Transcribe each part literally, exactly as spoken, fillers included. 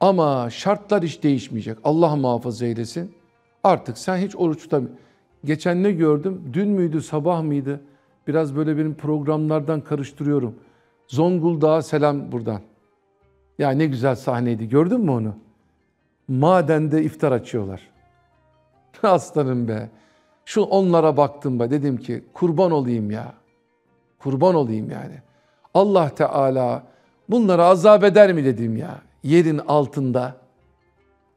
Ama şartlar hiç değişmeyecek. Allah muhafaza eylesin. Artık sen hiç oruç tutamıyorsun. Geçen ne gördüm? Dün müydü, sabah mıydı? Biraz böyle benim programlardan karıştırıyorum. Zonguldak'a selam buradan. Ya ne güzel sahneydi. Gördün mü onu? Madende iftar açıyorlar. Aslanım be. Şu onlara baktım be. Dedim ki kurban olayım ya. Kurban olayım yani. Allah Teala bunlara azap eder mi dedim ya. Yerin altında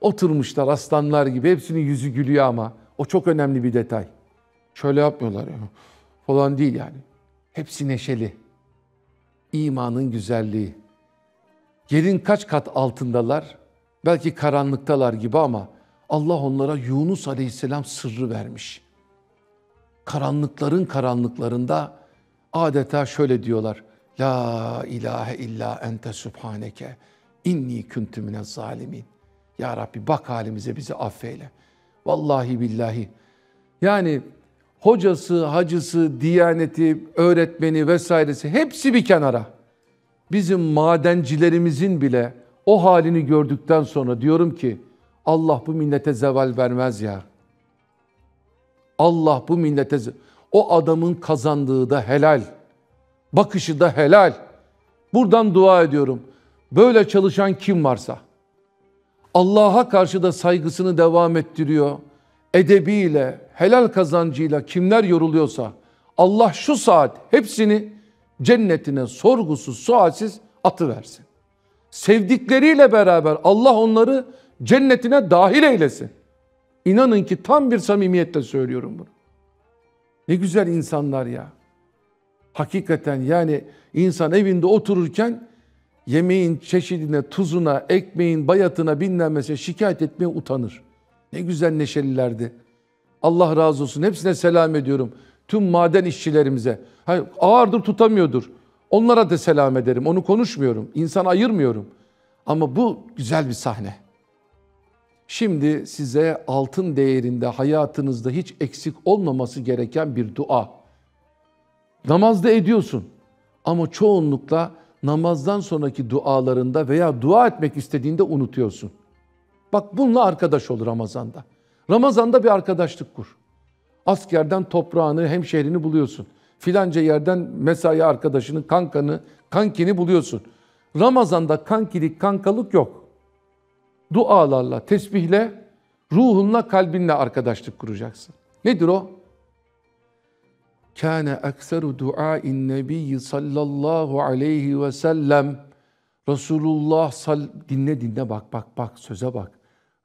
oturmuşlar aslanlar gibi. Hepsinin yüzü gülüyor ama. O çok önemli bir detay. Şöyle yapmıyorlar ya. Falan değil yani. Hepsi neşeli. İmanın güzelliği. Yerin kaç kat altındalar? Belki karanlıktalar gibi ama Allah onlara Yunus Aleyhisselam sırrı vermiş. Karanlıkların karanlıklarında adeta şöyle diyorlar. La ilahe illa ente subhaneke inni kuntu minez zalimin. Ya Rabbi bak halimize, bizi affeyle. Vallahi billahi. Yani hocası, hacısı, diyaneti, öğretmeni vesairesi hepsi bir kenara. Bizim madencilerimizin bile o halini gördükten sonra diyorum ki Allah bu millete zeval vermez ya. Allah bu millete zeval. O adamın kazandığı da helal. Bakışı da helal. Buradan dua ediyorum. Böyle çalışan kim varsa. Allah'a karşı da saygısını devam ettiriyor. Edebiyle, helal kazancıyla kimler yoruluyorsa Allah şu saat hepsini cennetine sorgusuz sualsiz atıversin. Sevdikleriyle beraber Allah onları cennetine dahil eylesin. İnanın ki tam bir samimiyetle söylüyorum bunu. Ne güzel insanlar ya. Hakikaten yani insan evinde otururken yemeğin çeşidine, tuzuna, ekmeğin bayatına binlenmesine şikayet etmeye utanır. Ne güzel neşelilerdi. Allah razı olsun. Hepsine selam ediyorum. Tüm maden işçilerimize. Hayır, ağırdır tutamıyordur. Onlara da selam ederim. Onu konuşmuyorum. İnsan ayırmıyorum. Ama bu güzel bir sahne. Şimdi size altın değerinde hayatınızda hiç eksik olmaması gereken bir dua. Namazda ediyorsun. Ama çoğunlukla namazdan sonraki dualarında veya dua etmek istediğinde unutuyorsun. Bak bununla arkadaş olur Ramazan'da. Ramazan'da bir arkadaşlık kur. Askerden toprağını, hemşehrini buluyorsun. Filanca yerden mesai arkadaşını, kankanı, kankini buluyorsun. Ramazan'da kankilik, kankalık yok. Dualarla, tesbihle, ruhunla, kalbinle arkadaşlık kuracaksın. Nedir o? Kâne ekseru duâin nebiyyi sallallahu aleyhi ve sellem. Resulullah sal... Dinle dinle bak bak bak söze bak.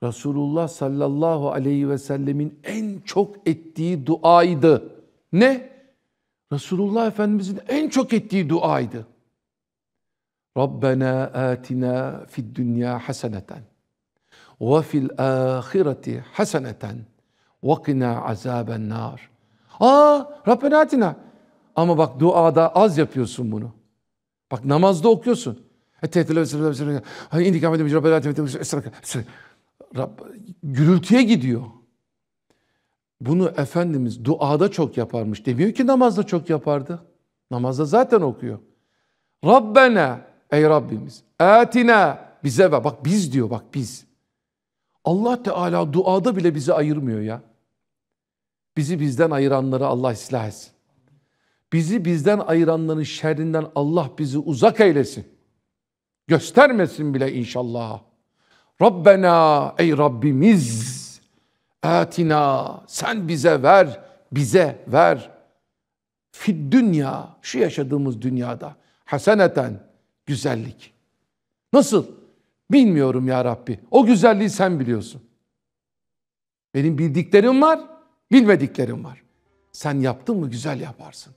Resulullah sallallahu aleyhi ve sellemin en çok ettiği duaydı. Ne? Resulullah Efendimizin en çok ettiği duaydı. Rabbena atina fid dünya haseneten ve fil ahireti haseneten ve qina azaben nar. Aa, Rabbena atina. Ama bak duada az yapıyorsun bunu. Bak namazda okuyorsun. Gürültüye gidiyor. Bunu Efendimiz duada çok yaparmış. Demiyor ki namazda çok yapardı. Namazda zaten okuyor. Rabbena, ey Rabbimiz. Atina, bize ver. Bak biz diyor, bak biz. Allah Teala duada bile bizi ayırmıyor ya. Bizi bizden ayıranları Allah ıslah etsin. Bizi bizden ayıranların şerrinden Allah bizi uzak eylesin. Göstermesin bile inşallah. Rabbena, ey Rabbimiz, atina, sen bize ver, bize ver. Fid dünya, şu yaşadığımız dünyada. Haseneten, güzellik. Nasıl? Bilmiyorum ya Rabbi. O güzelliği sen biliyorsun. Benim bildiklerim var, bilmediklerim var. Sen yaptın mı güzel yaparsın.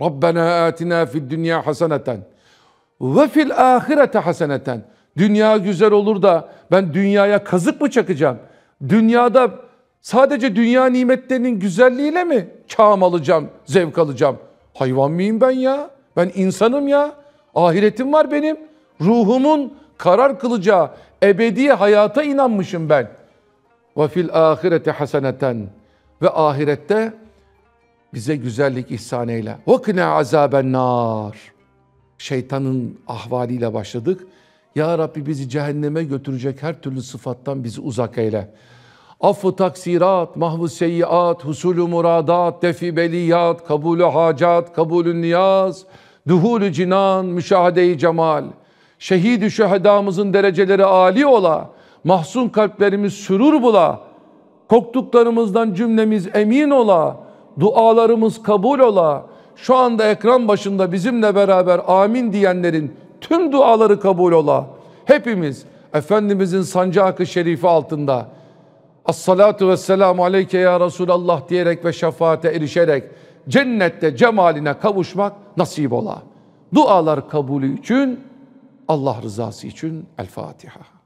Rabbena atina fid dünya haseneten. Ve fil ahirete haseneten. Dünya güzel olur da ben dünyaya kazık mı çakacağım? Dünyada sadece dünya nimetlerinin güzelliğiyle mi kâm alacağım, zevk alacağım? Hayvan mıyım ben ya? Ben insanım ya. Ahiretim var benim. Ruhumun karar kılacağı ebedi hayata inanmışım ben. Ve fil ahirete haseneten. Ve ahirette bize güzellik ihsan eyle. Ve kına azaben nar. Şeytanın ahvaliyle başladık. Ya Rabbi bizi cehenneme götürecek her türlü sıfattan bizi uzak eyle. Affı taksirat, mahvu seyyiat, husulü muradat, defi beliyat, kabulü hacat, kabulü niyaz, duhulü cinan, müşahede-i cemal. Şehid-i şühedamızın dereceleri âli ola, mahzun kalplerimiz sürur bula, korktuklarımızdan cümlemiz emin ola, dualarımız kabul ola. Şu anda ekran başında bizimle beraber amin diyenlerin tüm duaları kabul ola. Hepimiz Efendimizin sancak-ı şerifi altında "As-salatu vesselamu aleyke ya Resulallah" diyerek ve şefaate erişerek cennette cemaline kavuşmak nasip ola. Dualar kabulü için, Allah rızası için El-Fatiha.